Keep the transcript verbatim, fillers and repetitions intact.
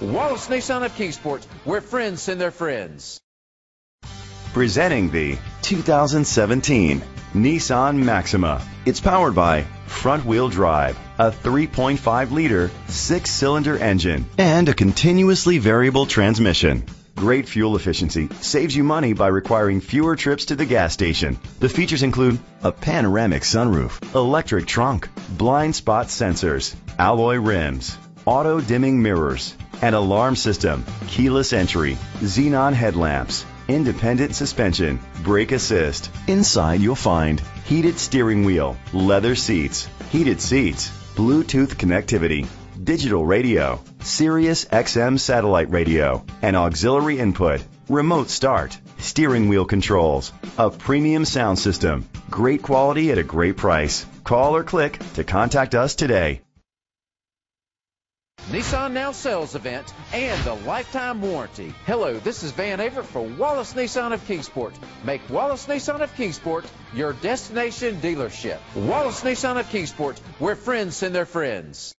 Wallace Nissan of Kingsport, where friends send their friends. Presenting the two thousand seventeen Nissan Maxima. It's powered by front-wheel drive, a three point five liter six-cylinder engine, and a continuously variable transmission. Great fuel efficiency saves you money by requiring fewer trips to the gas station. The features include a panoramic sunroof, electric trunk, blind spot sensors, alloy rims, auto-dimming mirrors, an alarm system, keyless entry, xenon headlamps, independent suspension, brake assist. Inside you'll find heated steering wheel, leather seats, heated seats, Bluetooth connectivity, digital radio, Sirius X M satellite radio, an auxiliary input, remote start, steering wheel controls, a premium sound system. Great quality at a great price. Call or click to contact us today. Nissan Now Sales Event and the Lifetime Warranty. Hello, this is Van Aver for Wallace Nissan of Kingsport. Make Wallace Nissan of Kingsport your destination dealership. Wallace Nissan of Kingsport, where friends send their friends.